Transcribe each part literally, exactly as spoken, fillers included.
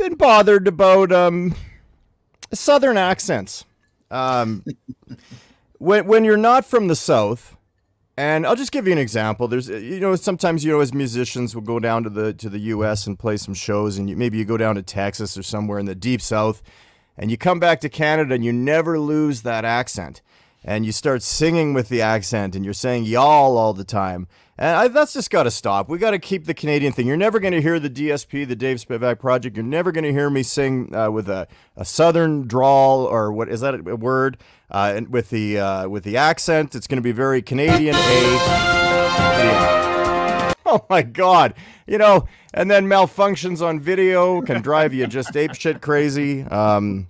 been bothered about um, Southern accents. Um, when when you're not from the South, and I'll just give you an example. There's, you know, sometimes, you know, as musicians, we'll go down to the to the U S and play some shows, and you, maybe you go down to Texas or somewhere in the deep South, and you come back to Canada, and you never lose that accent. And you start singing with the accent, and you're saying y'all all the time. And I, that's just got to stop. We got to keep the Canadian thing. You're never going to hear the D S P, the Dave Spivak Project. You're never going to hear me sing uh, with a, a Southern drawl, or what is that a word? Uh, and with the uh, with the accent, it's going to be very Canadian. A. Oh my God! You know, and then malfunctions on video can drive you just apeshit crazy. Um,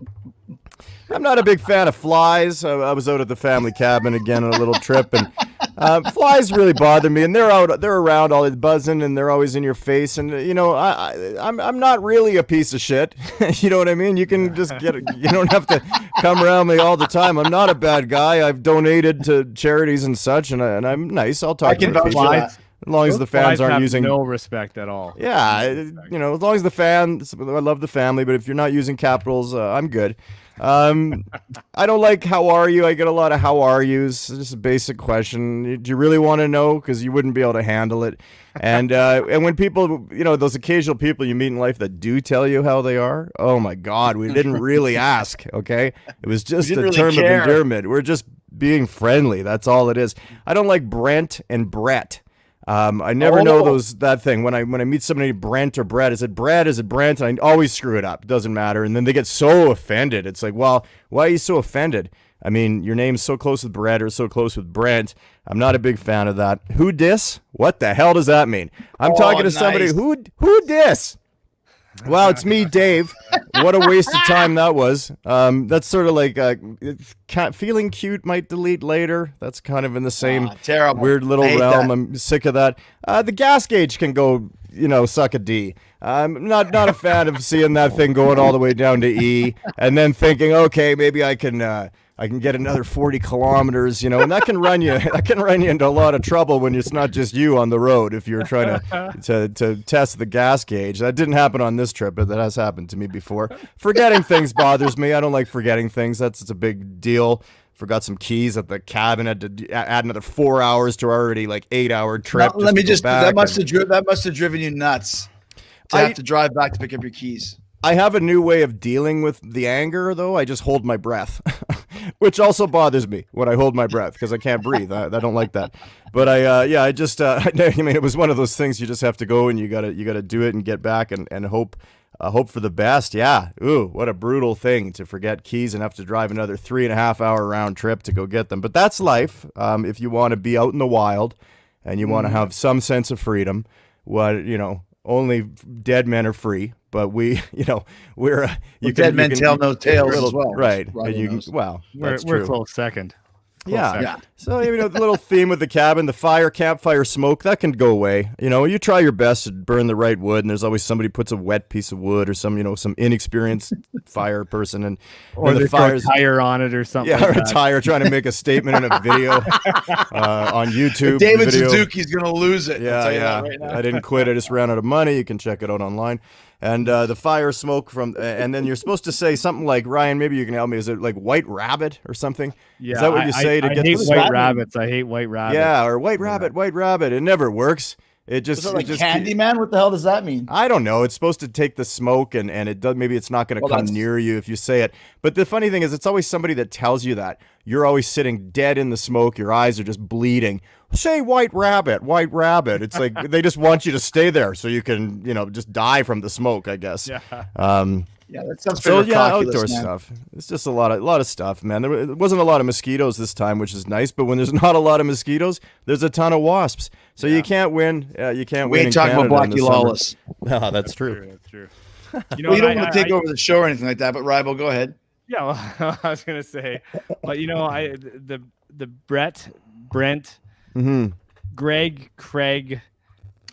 I'm not a big fan of flies. I, I was out at the family cabin again on a little trip, and uh, flies really bother me. And they're out, they're around, all buzzing, and they're always in your face. And you know, I, I I'm I'm not really a piece of shit. You know what I mean? You can just get, you don't have to come around me all the time. I'm not a bad guy. I've donated to charities and such, and I, and I'm nice. I'll talk I can to people. As long as the fans aren't using no respect at all. Yeah, you know, as long as the fans, I love the family, but if you're not using capitals, uh, I'm good. Um, I don't like how are you. I get a lot of how are yous. Just a basic question. Do you really want to know? Because you wouldn't be able to handle it. And uh, and when people, you know, those occasional people you meet in life that do tell you how they are, oh my God, we didn't really ask. Okay, it was just a really term care. of endearment. We're just being friendly. That's all it is. I don't like Brent and Brett. Um, I never oh, know those that thing when I when I meet somebody, Brent or Brett. Is it Brett? Is it Brent? And I always screw it up. It doesn't matter. And then they get so offended. It's like, well, why are you so offended? I mean, your name's so close with Brett or so close with Brent. I'm not a big fan of that. Who dis? What the hell does that mean? I'm oh, talking to nice. somebody who who dis. Well, it's me, Dave. What a waste of time that was. Um, that's sort of like uh, feeling cute might delete later. That's kind of in the same oh, terrible. weird little realm. That. I'm sick of that. Uh, the gas gauge can go, you know, suck a D. I'm not not a fan of seeing that thing going all the way down to E, and then thinking, okay, maybe I can uh, I can get another forty kilometers, you know, and that can run you that can run you into a lot of trouble when it's not just you on the road if you're trying to to, to test the gas gauge. That didn't happen on this trip, but that has happened to me before. Forgetting things bothers me. I don't like forgetting things. That's it's a big deal. Forgot some keys at the cabin. Had to add another four hours to our already like eight hour trip. Now, let me just that must and, have that must have driven you nuts. To I have to drive back to pick up your keys. I have a new way of dealing with the anger, though. I just hold my breath, which also bothers me when I hold my breath because I can't breathe. I, I don't like that. But I, uh, yeah, I just, uh, I mean, it was one of those things you just have to go and you gotta, you gotta do it and get back and and hope, uh, hope for the best. Yeah. Ooh, what a brutal thing to forget keys and have to drive another three and a half hour round trip to go get them. But that's life. Um, if you want to be out in the wild, and you want to mm. have some sense of freedom, what you know. Only dead men are free, but we, you know, we're uh, you well, can, dead men you can, tell no tales as well, right? And you can, well, we're, that's we're true. close second. Close yeah. second. yeah. So you know, the little theme with the cabin, the fire, campfire smoke, that can go away. You know, you try your best to burn the right wood, and there's always somebody puts a wet piece of wood or some, you know, some inexperienced fire person, and or the fire's tire on it or something. Yeah, like or a tire trying to make a statement in a video uh, on YouTube. If David Suzuki's gonna lose it. Yeah, yeah. Right now. I didn't quit. I just ran out of money. You can check it out online. And uh, the fire smoke from, uh, and then you're supposed to say something like, Ryan, maybe you can help me. Is it like white rabbit or something? Yeah, is that what you I, say I, to I get hate the white rabbits? I hate white rabbits. Yeah, or white yeah. rabbit, white rabbit. It never works. It just, it like just Candyman. What the hell does that mean? I don't know. It's supposed to take the smoke, and and it does. Maybe it's not going to well, come that's... near you if you say it. But the funny thing is, it's always somebody that tells you that. You're always sitting dead in the smoke. Your eyes are just bleeding. Say white rabbit, white rabbit. It's like they just want you to stay there so you can, you know, just die from the smoke. I guess. Yeah. Um, yeah. That sounds so yeah, outdoor man. stuff. It's just a lot of a lot of stuff, man. There wasn't a lot of mosquitoes this time, which is nice. But when there's not a lot of mosquitoes, there's a ton of wasps. So yeah. you can't win. Uh, you can't we win. We ain't talking Canada about Blackie Lawless. No, that's, that's true. true. That's true. You know, well, you don't I, want to I, take I, over the show or anything like that. But Rybo, go ahead. Yeah, well, I was gonna say, but you know, I the the Brett, Brent, mm-hmm. Greg, Craig, and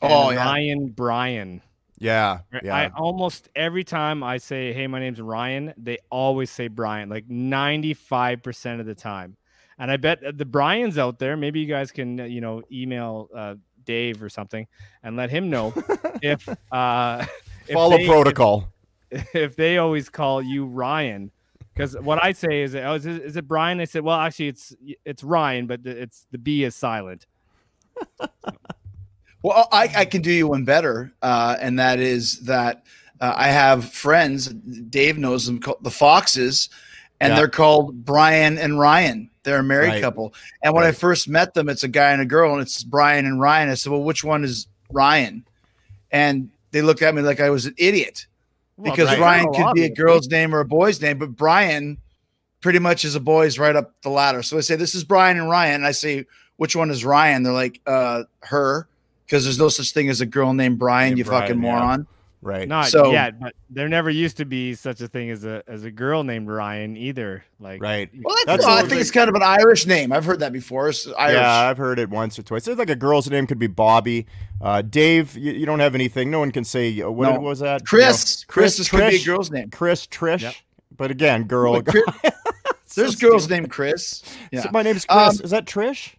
oh yeah. Ryan, Brian. Yeah, yeah. I almost every time I say, "Hey, my name's Ryan," they always say Brian, like ninety-five percent of the time. And I bet the Brian's out there. Maybe you guys can, you know, email uh, Dave or something and let him know if uh, follow if they, protocol. If, if they always call you Ryan, because what I say is, oh, is it, is it Brian? They said, well, actually, it's it's Ryan, but it's the B is silent. So. Well, I, I can do you one better, uh, and that is that uh, I have friends, Dave knows them, called the Foxes, and yeah. they're called Brian and Ryan. They're a married right. couple. And when right. I first met them, it's a guy and a girl, and it's Brian and Ryan. I said, well, which one is Ryan? And they looked at me like I was an idiot, well, because Brian, Ryan could be a girl's name or a boy's name, but Brian pretty much is a boy's right up the ladder. So I say, this is Brian and Ryan. And I say, which one is Ryan? They're like, uh, her, because there's no such thing as a girl named Brian, named you Brian, fucking moron. Yeah. Right. Not so, yet, but there never used to be such a thing as a as a girl named Ryan either. Like, right. Well, that's, that's well I think it's kind of an Irish name. I've heard that before. It's Irish. Yeah, I've heard it once or twice. There's like a girl's name could be Bobby. Uh, Dave, you, you don't have anything. No one can say uh, what, no. what was that? Chris. No. Chris, Chris could be a girl's name. Chris, Trish. Yep. But again, girl. But Chris, there's so girls named Chris. Yeah. So my name's Chris. Um, Is that Trish?